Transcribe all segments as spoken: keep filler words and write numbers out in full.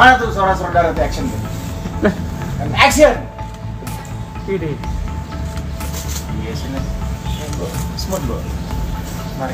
Mana tuh saudara-saudara di action? Nah, action. Ini. Iya sini. Smooth bro. Mari.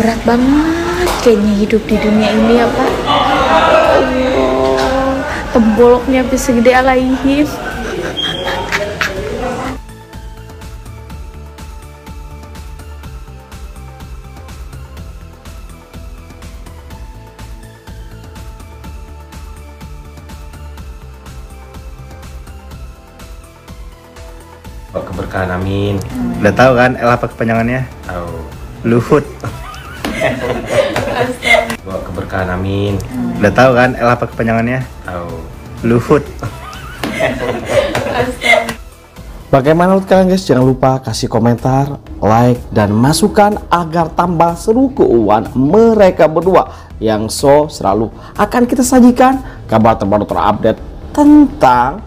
Berat banget kayaknya hidup di dunia ini ya Pak. Oh, temboloknya bisa gede alaihin. Oh, keberkahan, amin. Hmm. Udah tahu kan L apa kepanjangannya? Tahu. Luhut. Oh, keberkahan, amin. Hmm. Udah tahu kan L apa kepanjangannya? Tahu. Luhut. Bagaimana menurut kalian guys? Jangan lupa kasih komentar, like, dan masukan agar tambah seru keuangan mereka berdua yang so selalu akan kita sajikan kabar terbaru terupdate tentang